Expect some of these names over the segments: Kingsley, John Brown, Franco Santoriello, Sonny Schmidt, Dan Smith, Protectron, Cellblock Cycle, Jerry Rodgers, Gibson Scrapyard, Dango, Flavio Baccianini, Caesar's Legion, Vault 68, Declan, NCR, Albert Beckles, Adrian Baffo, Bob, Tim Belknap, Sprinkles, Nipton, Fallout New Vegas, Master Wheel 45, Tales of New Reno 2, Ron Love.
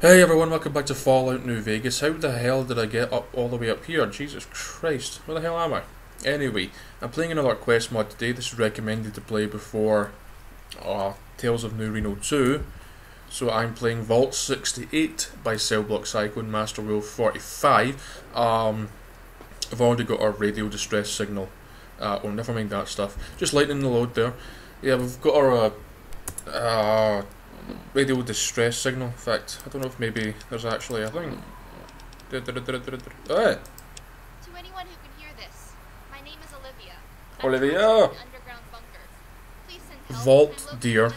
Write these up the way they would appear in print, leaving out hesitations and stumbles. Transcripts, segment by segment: Hey everyone, welcome back to Fallout New Vegas. How the hell did I get up all the way up here? Jesus Christ, where the hell am I? Anyway, I'm playing another quest mod today. This is recommended to play before Tales of New Reno 2. So I'm playing Vault 68 by Cellblock Cycle and Master Wheel 45. I've already got our radio distress signal. Oh, never mind that stuff. Just lightening the load there. Yeah, we've got our radio distress signal. In fact, I don't know if maybe there's actually a thing. To anyone who can hear this, my name is Olivia. Olivia! Underground bunker. Please send help. Vault Deer.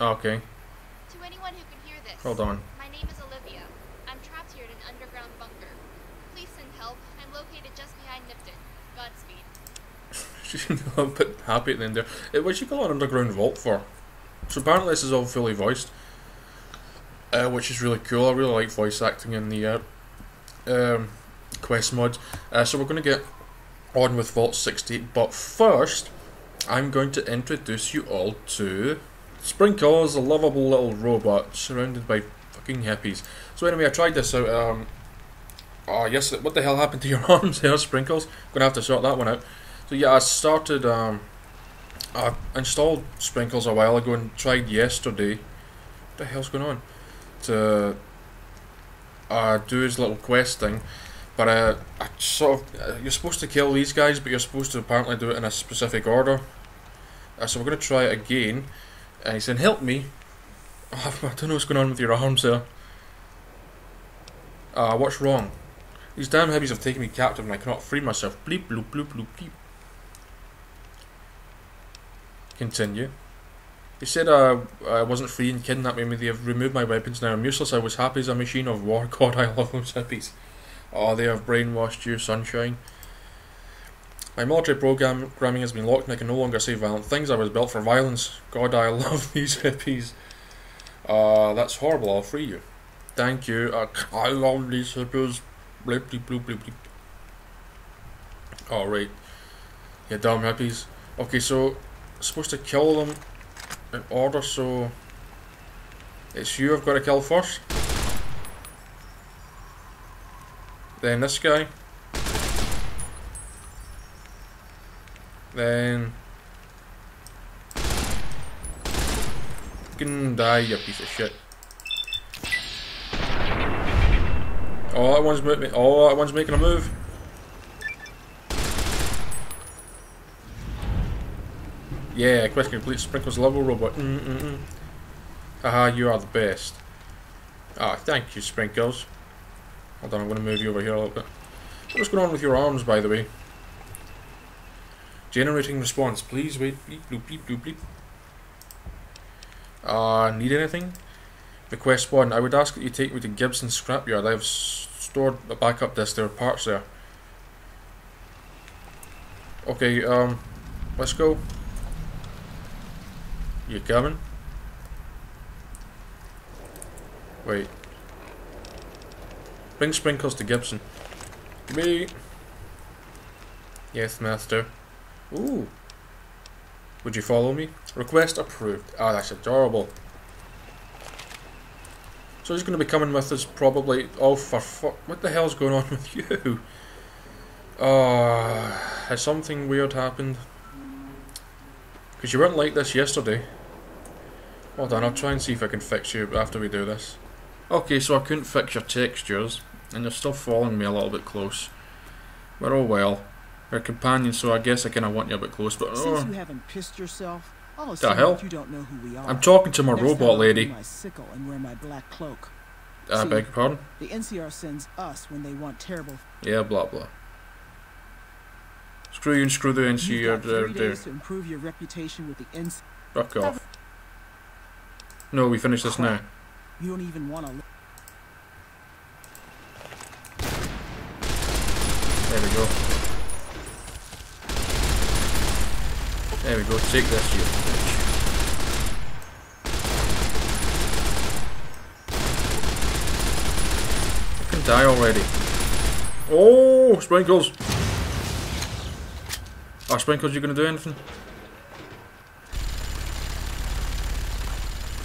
Okay. To anyone who can hear this. Hold on. My name is Olivia. I'm trapped here in an underground bunker. Please send help. I'm located just behind Nipton. Godspeed. She seemed a little bit happy at the end there. What'd you call an underground vault for? So apparently this is all fully voiced, which is really cool. I really like voice acting in the quest mod. So we're going to get on with Vault 68, but first I'm going to introduce you all to Sprinkles, a lovable little robot surrounded by fucking hippies. So anyway, I tried this out. Oh yes, what the hell happened to your arms there, Sprinkles? Gonna have to sort that one out. So yeah, I started, I installed Sprinkles a while ago and tried yesterday, what the hell's going on, to do his little quest thing, but I sort of, you're supposed to kill these guys, but you're supposed to apparently do it in a specific order, so we're going to try it again, and he said, help me. Oh, I don't know what's going on with your arms there. What's wrong? These damn hippies have taken me captive and I cannot free myself. Bleep, bloop, bloop, bloop, bleep. Continue. They said I wasn't free and kidnapping me. They have removed my weapons now. I'm useless. I was happy as a machine of war. God, I love those hippies. Oh, they have brainwashed you, sunshine. My military programming has been locked and I can no longer say violent things. I was built for violence. God, I love these hippies. That's horrible. I'll free you. Thank you. I love these hippies. Bleep, bleep, bleep, bleep, bleep. Alright. Yeah, damn hippies. Okay, so I'm supposed to kill them in order, so it's you I've got to kill first. Then this guy. Then you can die, you piece of shit. Oh, that one's moving. Oh, that one's making a move. Yeah, quest complete. Sprinkles level robot. Haha, you are the best. Ah, oh, thank you, Sprinkles. Hold on, I'm going to move you over here a little bit. What's going on with your arms, by the way? Generating response. Please wait. Bleep, bloop, bleep, bloop, bleep. Need anything? Request 1. I would ask that you take me to Gibson Scrapyard. I have stored a backup disk. There are parts there. Okay, let's go. You coming? Wait. Bring Sprinkles to Gibson. Me. Yes, master. Ooh. Would you follow me? Request approved. Ah, that's adorable. So he's going to be coming with us probably. Oh, for fuck. What the hell's going on with you? Has something weird happened? Because you weren't like this yesterday. Hold on, I'll try and see if I can fix you after we do this. Okay, so I couldn't fix your textures, and you're still following me a little bit close. But oh well. We're companions, so I guess I kind of want you a bit close, but oh. Since you haven't pissed yourself, the hell? You don't know who we are. I'm talking to my robot lady. My sickle and wear my black cloak. I beg your pardon? The NCR sends us when they want terrible. Yeah, blah blah. Screw you and screw the NCR. To improve your reputation with the NCR. Fuck off. No, we finish this now. You don't even want to. There we go. There we go. Take this, you bitch. I can die already. Oh, Sprinkles! Oh, Sprinkles, you gonna do anything?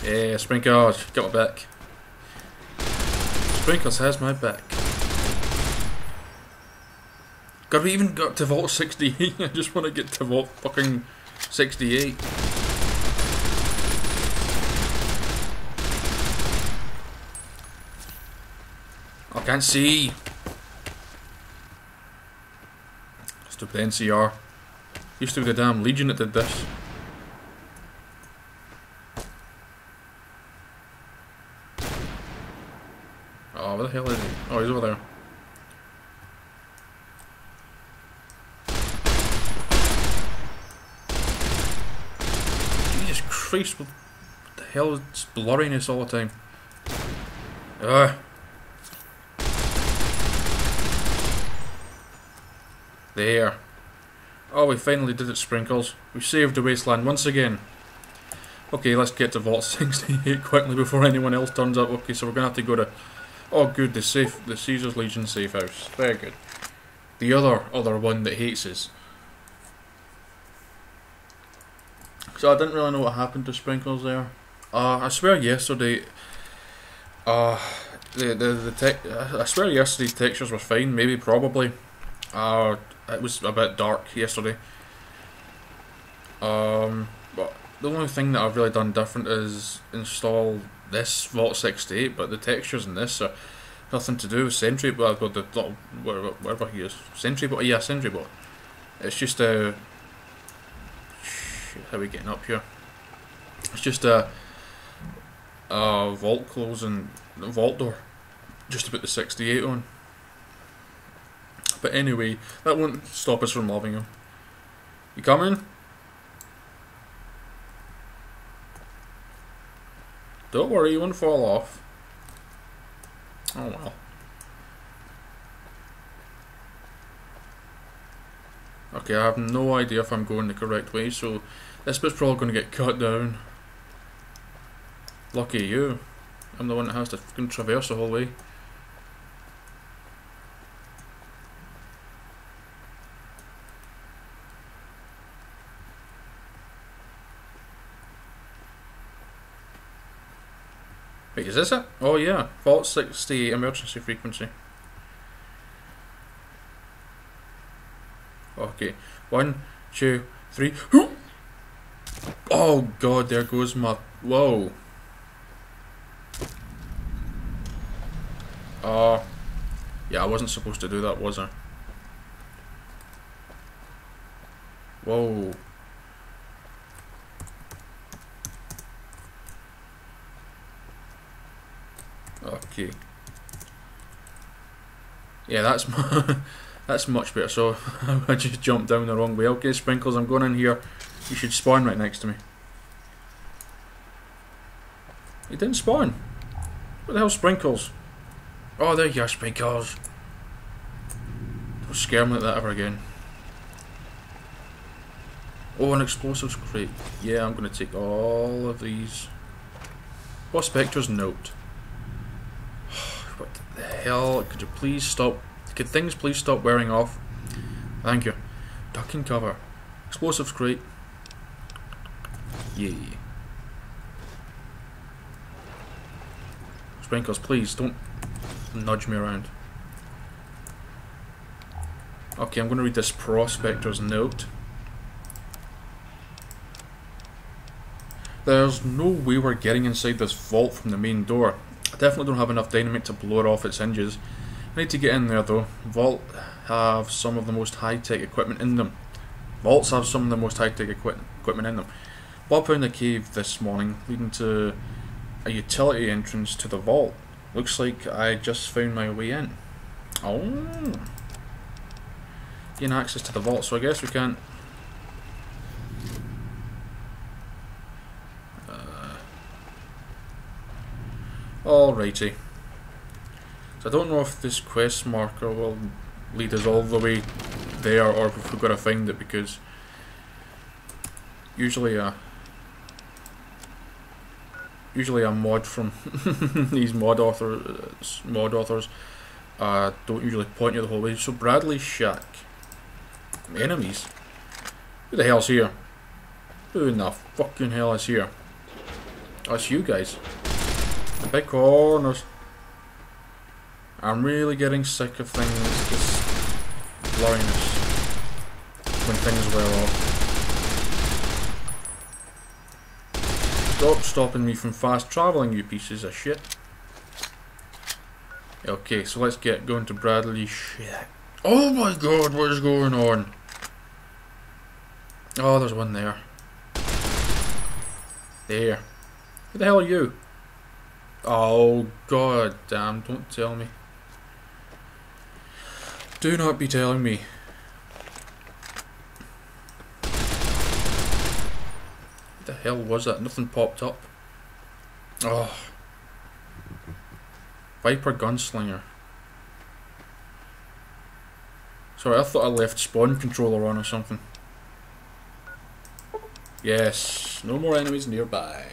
Yeah, Sprinkles, got my back. Sprinkles has my back. God, we even got to Vault 68. I just want to get to Vault fucking 68. I can't see. Stupid NCR. Used to be the damn Legion that did this. Oh, where the hell is he? Oh, he's over there. Christ, what the hell is blurriness all the time? There. Oh, we finally did it, Sprinkles. We saved the wasteland once again. Okay, let's get to Vault 68 quickly before anyone else turns up. Okay, so we're gonna have to go to. Oh, good, the safe, the Caesar's Legion safe house. Very good. The other one that hates us. So I didn't really know what happened to Sprinkles there. I swear yesterday, I swear yesterday's textures were fine. Maybe, probably. It was a bit dark yesterday. But the only thing that I've really done different is install this Vault 68. But the textures in this are nothing to do with Sentry. But I've got the little whatever he is, Sentry Bot. Yeah, Sentry Bot. It's just a. How are we getting up here? It's just a vault close and vault door. Just to put the 68 on. But anyway, that won't stop us from loving him. You coming? Don't worry, you won't fall off. Oh well. Okay, I have no idea if I'm going the correct way, so this bit's probably going to get cut down. Lucky you. I'm the one that has to fucking traverse the whole way. Wait, is this it? Oh yeah, Vault 68 emergency frequency. Okay, 1, 2, 3. Oh god, there goes my. Whoa. Yeah, I wasn't supposed to do that, was I? Whoa. Okay. Yeah, that's my. That's much better, so I just jumped down the wrong way. Okay, Sprinkles, I'm going in here. You should spawn right next to me. He didn't spawn. What the hell, Sprinkles? Oh, there you are, Sprinkles. Don't scare me like that ever again. Oh, an explosives crate. Yeah, I'm going to take all of these. Prospector's note. What the hell? Could you please stop? Could things please stop wearing off? Thank you. Duck and cover. Explosives crate. Yeah. Sprinkles, please don't nudge me around. Okay, I'm going to read this prospector's note. There's no way we're getting inside this vault from the main door. I definitely don't have enough dynamite to blow it off its hinges. I need to get in there though. Vault have some of the most high-tech equipment in them. Vaults have some of the most high-tech equipment in them. Bob found a cave this morning leading to a utility entrance to the vault. Looks like I just found my way in. Oh. Gain access to the vault, so I guess we can't. Alrighty. So I don't know if this quest marker will lead us all the way there or if we've got to find it, because usually a mod from these mod authors don't usually point you the whole way. So Bradley's shack. Enemies. Who the hell's here? Who in the fucking hell is here? That's you guys. The big corners. I'm really getting sick of things just blurring us when things wear off. Stop stopping me from fast travelling, you pieces of shit. Okay, so let's get going to Bradley. Shit. Oh my god, what is going on? Oh, there's one there. There. Who the hell are you? Oh god damn, don't tell me. Do not be telling me. What the hell was that? Nothing popped up. Oh. Viper Gunslinger. Sorry, I thought I left spawn controller on or something. Yes, no more enemies nearby.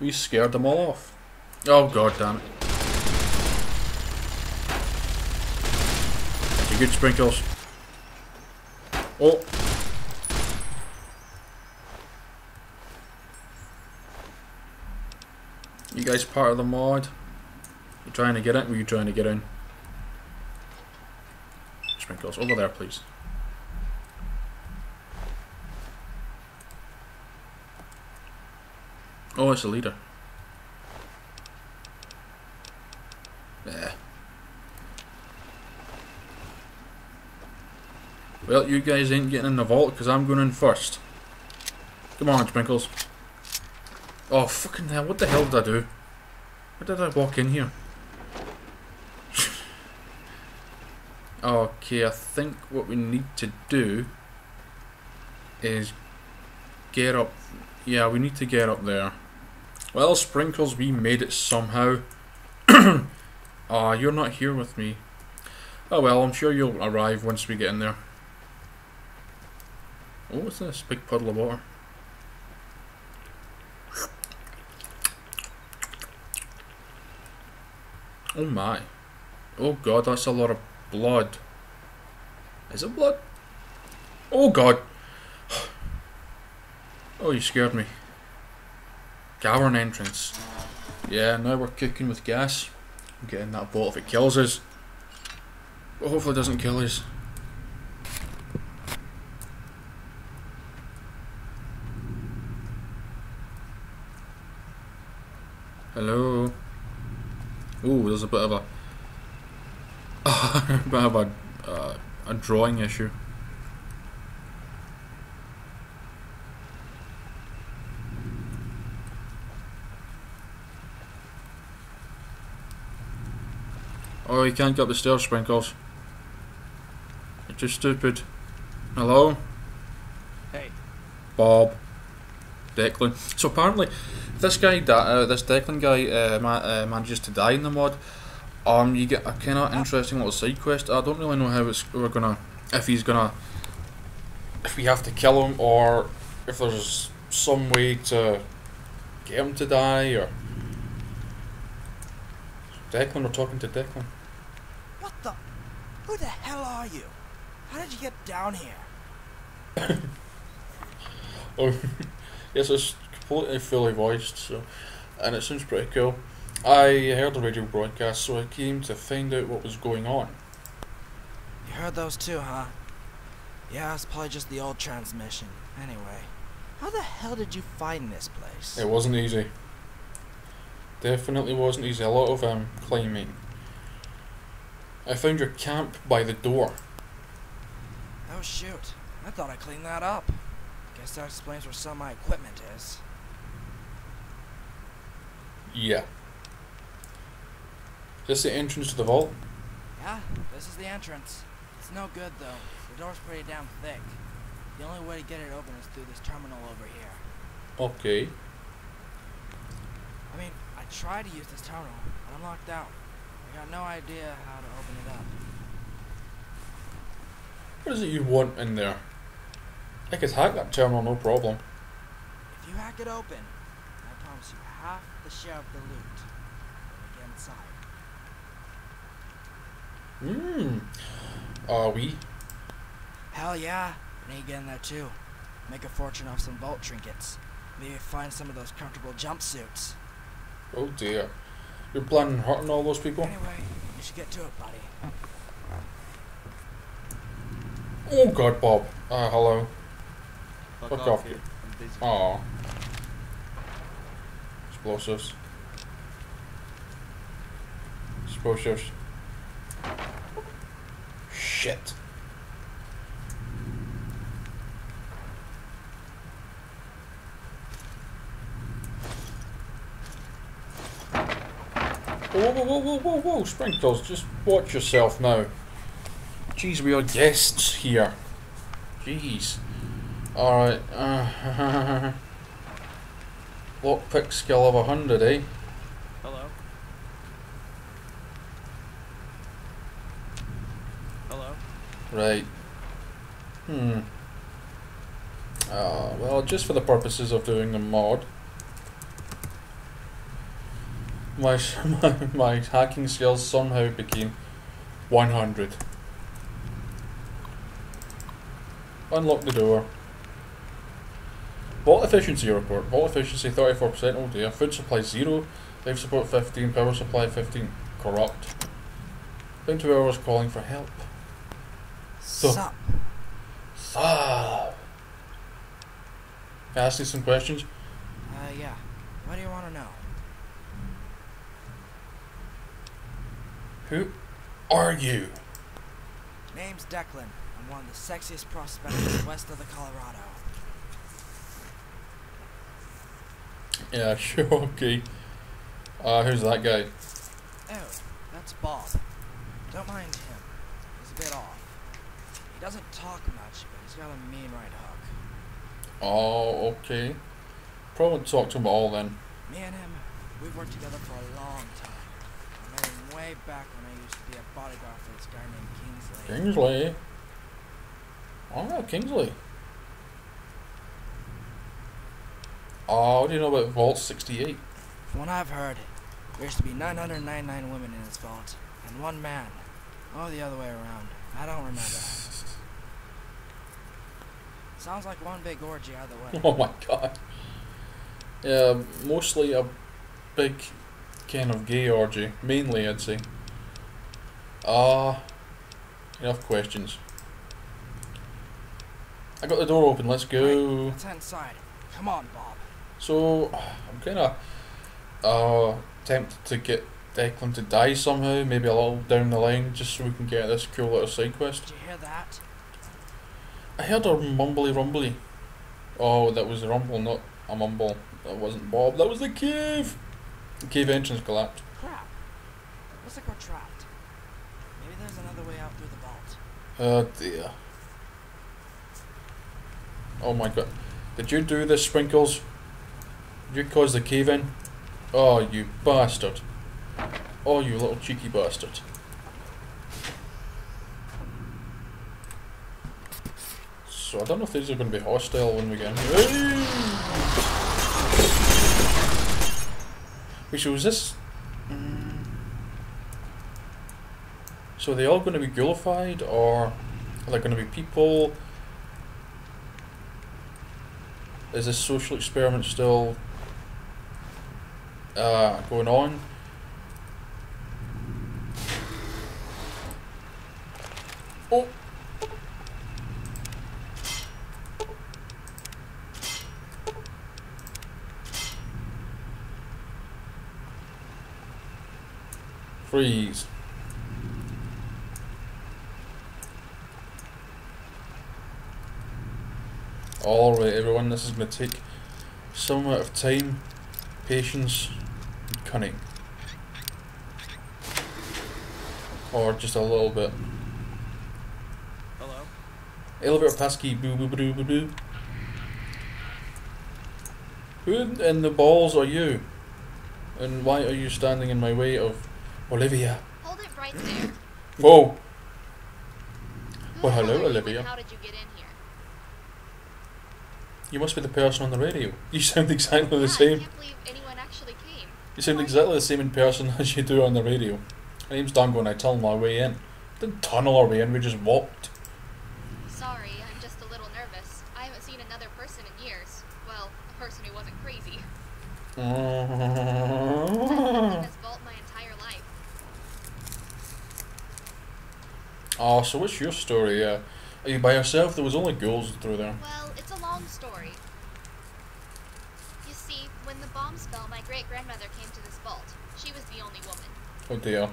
We scared them all off. Oh god damn it. That's a good Sprinkles. Oh. You guys part of the mod? You trying to get in? Were you trying to get in? Sprinkles, over there please. Oh, it's a leader. Yeah. Well, you guys ain't getting in the vault because I'm going in first. Come on, Sprinkles. Oh, fucking hell, what the hell did I do? Why did I walk in here? Okay, I think what we need to do is get up. Yeah, we need to get up there. Well, Sprinkles, we made it somehow. Ah, you're not here with me. Oh well, I'm sure you'll arrive once we get in there. Oh, what's this? Big puddle of water. Oh my. Oh god, that's a lot of blood. Is it blood? Oh god. Oh, you scared me. Cavern entrance. Yeah, now we're cooking with gas. I'm getting that vault if it kills us. But hopefully it doesn't kill us. Hello. Ooh, there's a bit of a... a drawing issue. Oh, you can't get up the stairs, Sprinkles. You're too stupid. Hello? Hey. Bob. Declan. So apparently, this guy, this Declan guy, manages to die in the mod. You get a kind of interesting little side quest. I don't really know how it's if we have to kill him, or if there's some way to get him to die, or Declan. We're talking to Declan. What the? Who the hell are you? How did you get down here? Oh, yes, it's completely fully voiced, so, and it sounds pretty cool. I heard the radio broadcast, so I came to find out what was going on. You heard those too, huh? Yeah, it's probably just the old transmission. Anyway, how the hell did you find this place? It wasn't easy. Definitely wasn't easy. A lot of climbing. I found your camp by the door. Oh shoot! I thought I cleaned that up. Guess that explains where some of my equipment is. Yeah. Is this the entrance to the vault? Yeah, this is the entrance. It's no good though. The door's pretty damn thick. The only way to get it open is through this terminal over here. Okay. I mean, I tried to use this terminal, but I'm locked out. I got no idea how to open it up. What is it you want in there? I could hack that terminal, no problem. If you hack it open, I promise you half the share of the loot when we get inside. Are we? Hell yeah. I need to get in there too. Make a fortune off some vault trinkets. Maybe find some of those comfortable jumpsuits. Oh dear. You're planning on hurting all those people? Anyway, you should get to it, buddy. Oh god, Bob. Hello. Fuck off you. Aw. Explosives. Explosives. Shit. Whoa, whoa, whoa, whoa, whoa, whoa, Sprinkles, just watch yourself now. Jeez, we are guests here. Jeez. Alright. Lockpick skill of 100, eh? Hello. Hello. Right. Well, just for the purposes of doing the mod, my hacking skills somehow became 100. Unlock the door. Vault efficiency report. Vault efficiency 34%. Oh dear. Food supply 0. Life support 15. Power supply 15. Corrupt. 22 hours calling for help. Sup. Sup. Can I ask you some questions? Yeah. What do you want to know? Who are you? Name's Declan. I'm one of the sexiest prospectors west of the Colorado. Yeah, sure, okay. Who's that guy? Oh, that's Bob. Don't mind him. He's a bit off. He doesn't talk much, but he's got a mean right hook. Oh, okay. Probably talk to him all then. Me and him, we've worked together for a long time. I met him way back when I used to be a bodyguard for this guy named Kingsley. Kingsley? Oh, Kingsley. Oh, what do you know about Vault 68? From what I've heard, there used to be 999 women in this vault, and one man. Oh, the other way around. I don't remember. Sounds like one big orgy either way. Oh my god. Yeah, mostly a big kind of gay orgy. Mainly, I'd say. Enough questions. I got the door open, let's go. Right, let's head inside. Come on, Bob. So, I'm kind of tempted to get Declan to die somehow, maybe a little down the line, just so we can get this cool little side quest. Did you hear that? I heard a mumbly rumbly. Oh, that was a rumble, not a mumble. That wasn't Bob, that was the cave! The cave entrance collapsed. Crap. Looks like we're trapped. Maybe there's another way out through the vault. Oh dear. Oh my god. Did you do this, Sprinkles? You caused the cave-in? Oh, you bastard. Oh, you little cheeky bastard. So, I don't know if these are going to be hostile when we get in here. Wait, so is this... So, are they all going to be ghoulified, or are they going to be people? Is this social experiment still... going on? Oh! Freeze. Alright everyone, this is going to take somewhat of time, patience, and cunning. Or just a little bit. Hello? Elevator passkey, boo boo boo boo boo. Who in the balls are you? And why are you standing in my way of Olivia? Hold it right there. Whoa! Well hello Olivia. How did you get in here? You must be the person on the radio. You sound exactly the same. I can't believe anyone actually came. You sound exactly the same in person as you do on the radio. My name's Dango and I tunneled my way in. Didn't tunnel our way in, we just walked. Sorry, I'm just a little nervous. I haven't seen another person in years. Well, a person who wasn't Oh, so what's your story? Are you by yourself? There was only ghouls through there. Well, it's a long story. You see, when the bombs fell, my great-grandmother came to this vault. She was the only woman. Oh dear.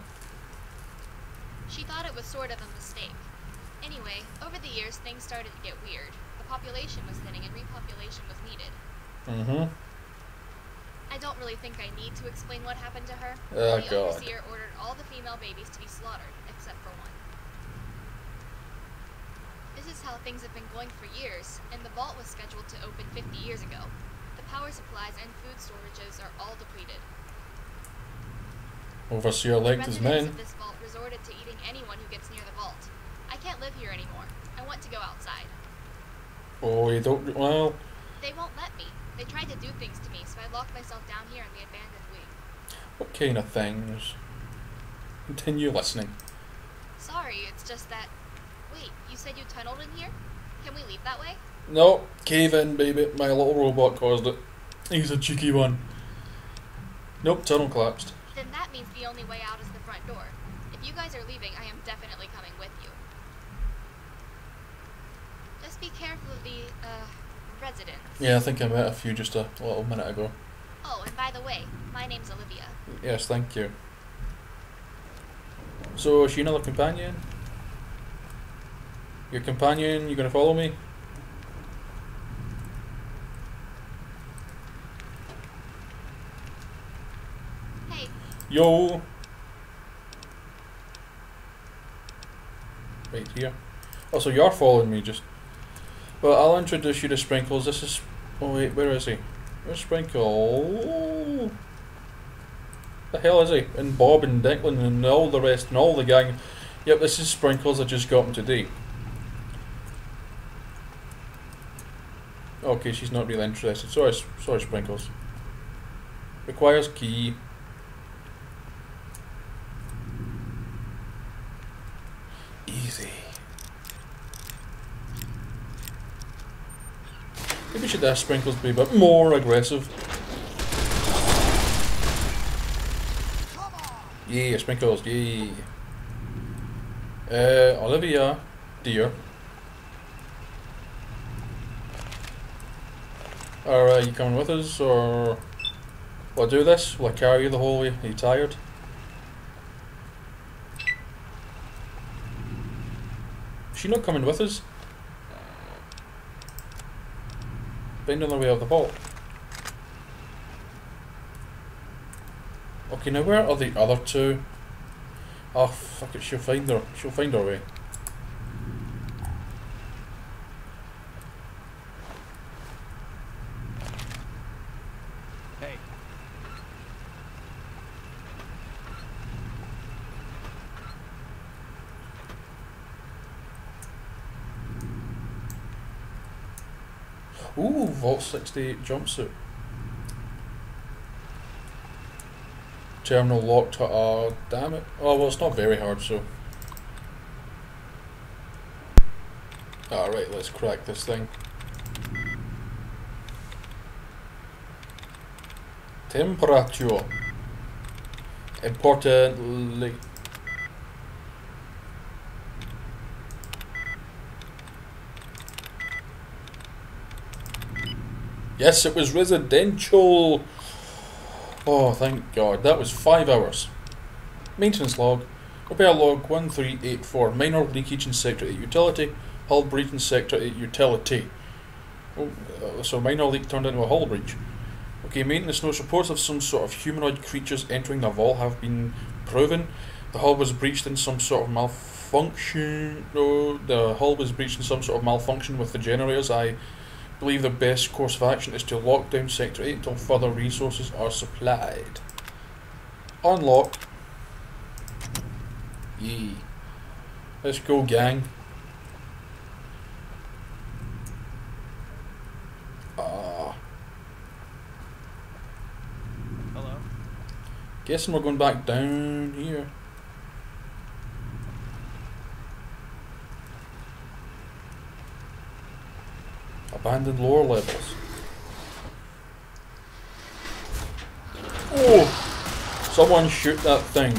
She thought it was sort of a mistake. Anyway, over the years, things started to get weird. The population was thinning and repopulation was needed. Mm-hmm. I don't really think I need to explain what happened to her. Oh, God. The overseer ordered all the female babies to be slaughtered, except for one. This is how things have been going for years, and the vault was scheduled to open 50 years ago. The power supplies and food storages are all depleted. Overseer liked his men. The residents of this vault resorted to eating anyone who gets near the vault. I can't live here anymore. I want to go outside. Oh, you don't... well... They won't let me. They tried to do things to me, so I locked myself down here in the abandoned wing. What kind of things? Continue listening. Sorry, it's just that... Wait, you said you tunneled in here? Can we leave that way? No, cave in, baby. My little robot caused it. He's a cheeky one. Nope, tunnel collapsed. Then that means the only way out is the front door. If you guys are leaving, I am definitely coming with you. Just be careful of the, residents. Yeah, I think I met a few just a little minute ago. Oh, and by the way, my name's Olivia. Yes, thank you. So, is she another companion? Your companion, you gonna follow me? Hey. Yo. Right here. Oh, so you're following me, just. Well, I'll introduce you to Sprinkles. This is. Oh wait, where is he? Where's Sprinkle? The hell is he? And Bob and Declan and all the rest and all the gang. Yep, this is Sprinkles. I just got him today. Okay, she's not really interested. Sorry, Sprinkles. Requires key. Easy. Maybe we should ask Sprinkles to be a bit more aggressive. Yeah, Sprinkles, yeah. Olivia, dear. Are you coming with us, or will I do this? Will I carry you the whole way? Are you tired? Is she not coming with us? Bend on the way of the vault. Okay, now where are the other two? Oh fuck it, she'll find her way. Ooh, Vault 68 jumpsuit. Terminal locked. Oh, damn it. Oh, well, it's not very hard, so. Alright, let's crack this thing. Temperature. Importantly. Yes, it was residential. Oh, thank God. That was 5 hours. Maintenance log. Repair log 1384. Minor leakage in Sector 8 utility. Hull breach in Sector 8 utility. Oh, so minor leak turned into a hull breach. Okay, maintenance notes. Reports of some sort of humanoid creatures entering the vault have been proven. The hull was breached in some sort of malfunction. No, the hull was breached in some sort of malfunction with the generators. I believe the best course of action is to lock down Sector 8 until further resources are supplied. Unlock. Yee. Let's go, gang. Hello. Guessing we're going back down here. Abandoned lore levels. Oh! Someone shoot that thing.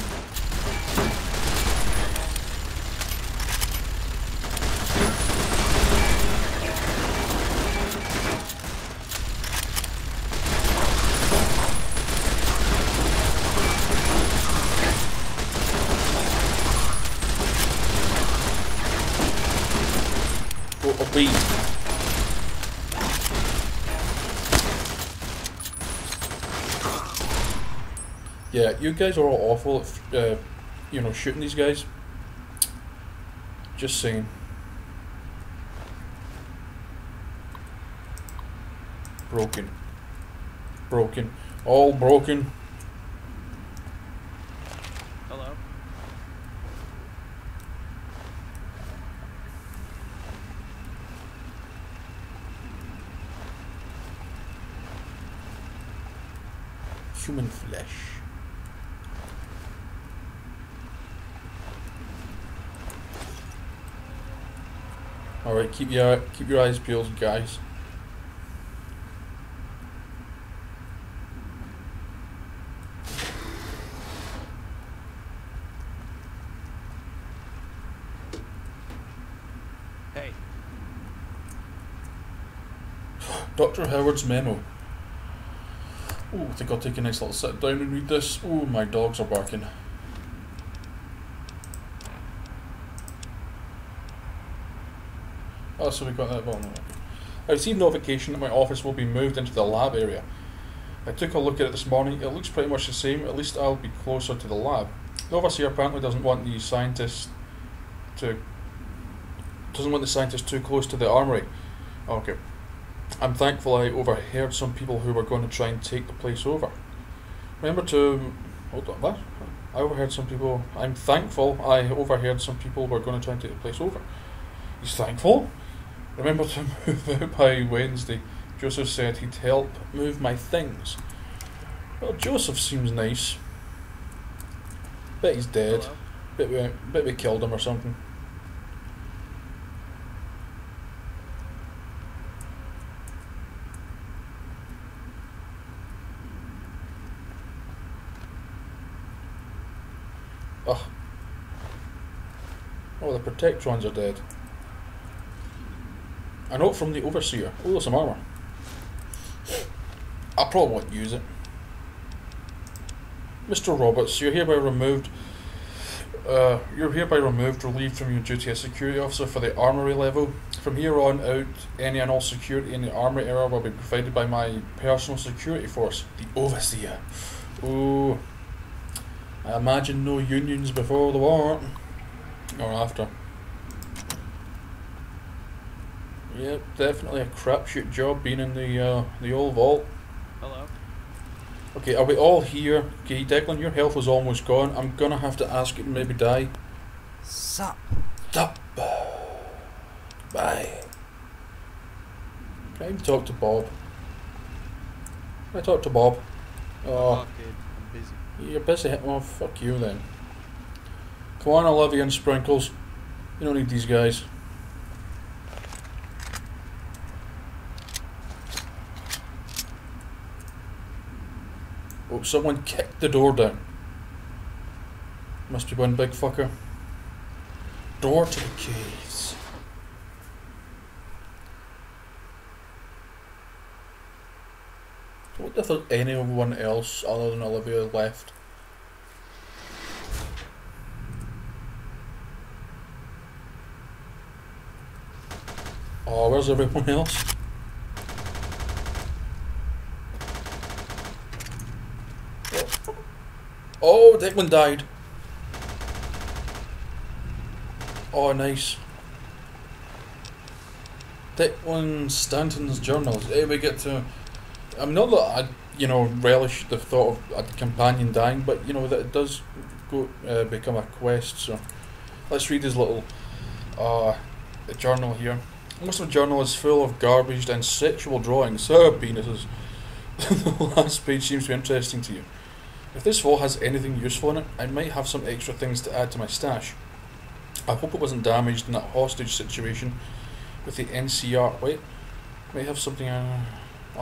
Yeah, you guys are all awful at, you know, shooting these guys. Just saying. Broken. Broken. All broken. Hello. Human flesh. All right, keep your eyes peeled, guys. Hey. Dr. Howard's memo. Oh, I think I'll take a nice little sit down and read this. Oh, my dogs are barking. Oh, so we got that one. I received notification that my office will be moved into the lab area. I took a look at it this morning. It looks pretty much the same. At least I'll be closer to the lab. The overseer apparently doesn't want the scientists too close to the armory. Okay. I'm thankful I overheard some people who were going to try and take the place over. I'm thankful I overheard some people were going to try and take the place over. He's thankful. Remember to move out by Wednesday. Joseph said he'd help move my things. Well, Joseph seems nice. Bet he's dead. Hello. Bet we killed him or something. Ugh. Oh, the Protectrons are dead. A note from the overseer. Oh, there's some armor. I probably won't use it. Mr. Roberts, you're hereby removed, relieved from your duty as security officer for the armory level. From here on out, any and all security in the armory area will be provided by my personal security force, the overseer. Ooh. I imagine no unions before the war. Or after. Yep, definitely a crapshoot job being in the old vault. Hello. Okay, are we all here? Okay, Declan, your health was almost gone. I'm gonna have to ask you to maybe die. Sup. Sup. Bye. Can I even talk to Bob? Can I talk to Bob? Oh, dude, I'm busy. You're busy? Oh, fuck you then. Come on, Olivia and Sprinkles. You don't need these guys. Oh, someone kicked the door down. Must be one big fucker. Door to the caves. I wonder if there's anyone else other than Olivia left. Oh, where's everyone else? Oh, Declan died. Oh, nice. Declan Stanton's journals. Hey, we get to... I'm not that I, you know, relish the thought of a companion dying, but, you know, that it does go become a quest, so... Let's read his little journal here. Most of the journal is full of garbage and sexual drawings. Oh, penises. The last page seems to be interesting to you. If this vault has anything useful in it, I might have some extra things to add to my stash. I hope it wasn't damaged in that hostage situation with the NCR. Wait, I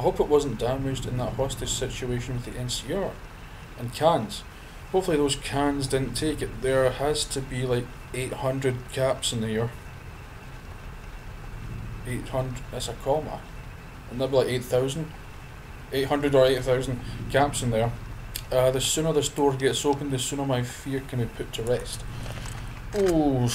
hope it wasn't damaged in that hostage situation with the NCR. and cans. Hopefully those cans didn't take it. There has to be like 800 caps in there. 800, that's a comma. And that'd be like 8,000. 800 or 8,000 caps in there. The sooner this door gets open, the sooner my fear can be put to rest. Oh,